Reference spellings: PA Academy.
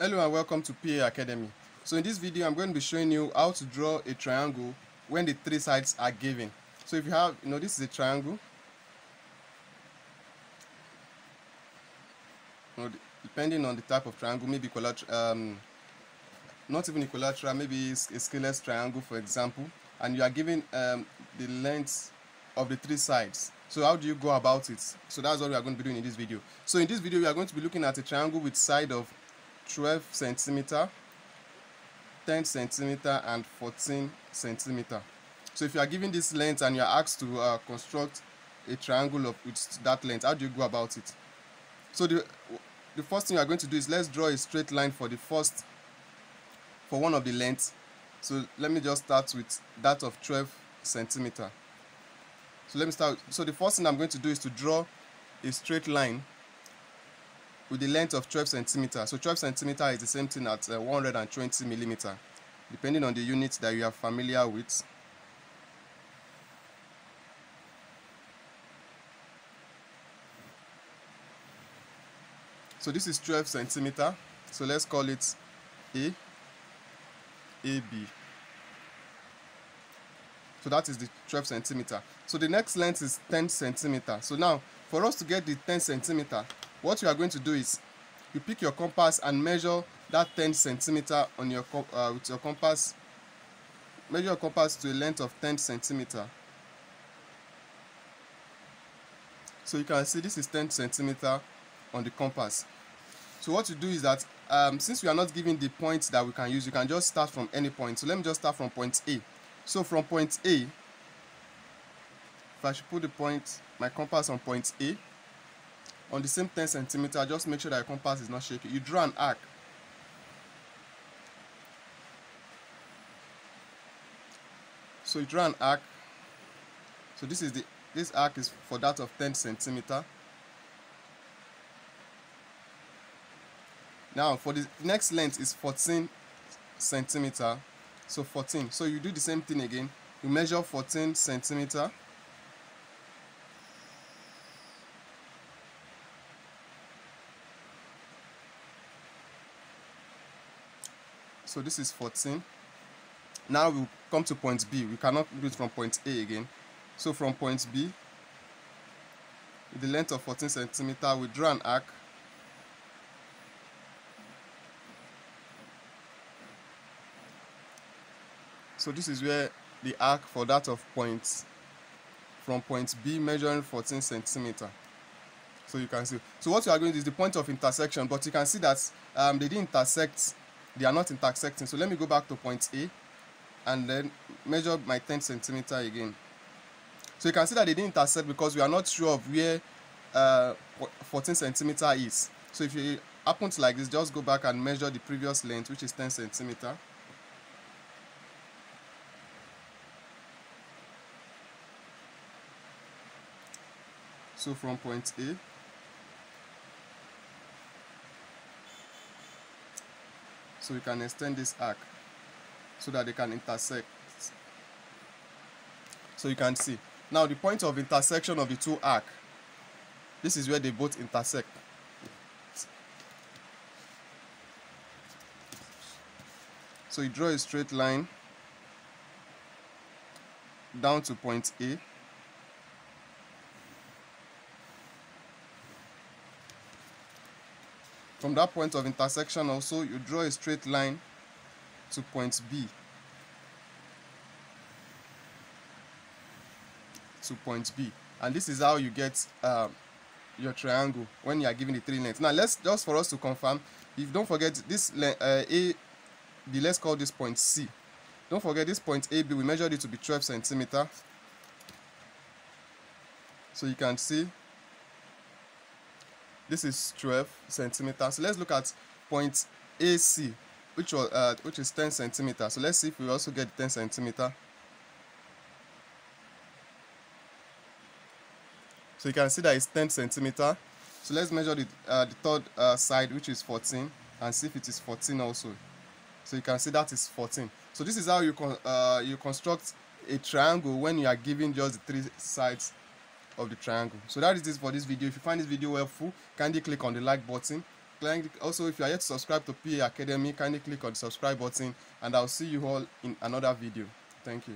Hello and welcome to PA Academy. So in this video, I'm going to be showing you how to draw a triangle when the three sides are given. So if you have, this is a triangle. Depending on the type of triangle, maybe not even equilateral, maybe a scaleless triangle, for example, and you are given the length of the three sides. So how do you go about it? So that's what we are going to be doing in this video. So in this video, we are going to be looking at a triangle with side of 12 centimeter, 10 centimeter, and 14 centimeter. So if you are given this length and you are asked to construct a triangle with that length, how do you go about it? So the first thing you are going to do is let's draw a straight line for one of the lengths. So let me just start with that of 12 centimeter. So let me start. So the first thing I'm going to do is to draw a straight line with the length of 12 centimeter. So 12 centimeter is the same thing at 120 millimeter, depending on the unit that you are familiar with. So this is 12 centimeter. So let's call it AB. So that is the 12 centimeter. So the next length is 10 centimeter. So now, for us to get the 10 centimeter, what you are going to do is you pick your compass and measure that 10 centimeter on your with your compass. Measure your compass to a length of 10 centimeter. So you can see this is 10 centimeter on the compass. So what you do is that since we are not given the points that we can use, you can just start from any point. So let me just start from point A. So from point A, if I should put my compass on point A, on the same 10 centimeter, just make sure that your compass is not shaky. You draw an arc. So you draw an arc. So this is this arc is for that of 10 centimeter. Now for the next length is 14 centimeter. So 14. So you do the same thing again. You measure 14 centimeter. So this is 14. Now we'll come to point B. We cannot do it from point A again. So from point B, with the length of 14 centimeter, we draw an arc. So this is where the arc for that of points from point B, measuring 14 centimeter. So you can see. So what you are going to do is the point of intersection, but you can see that they didn't intersect. They are not intersecting. So let me go back to point A and then measure my 10 centimeter again. So you can see that they didn't intersect because we are not sure of where 14 centimeter is. So if it happens like this, just go back and measure the previous length, which is 10 centimeter. So from point A, so we can extend this arc so that they can intersect. So you can see. Now the point of intersection of the two arcs, this is where they both intersect. So you draw a straight line down to point A. From that point of intersection also, you draw a straight line to point B. And this is how you get your triangle when you are given the three lengths. Now let's, just for us to confirm, if don't forget this AB, let's call this point C. Don't forget this point AB, we measured it to be 12 centimeter. So you can see this is 12 centimeters. So let's look at point AC, which is 10 centimeters. So let's see if we also get 10 centimeter. So you can see that it's 10 centimeter. So let's measure the third side, which is 14, and see if it is 14 also. So you can see that is 14. So this is how you construct a triangle when you are given just the three sides of the triangle. So that is it for this video. If you find this video helpful, kindly click on the like button, kindly also, if you are yet subscribed to PA Academy, kindly click on the subscribe button, and I'll see you all in another video. Thank you.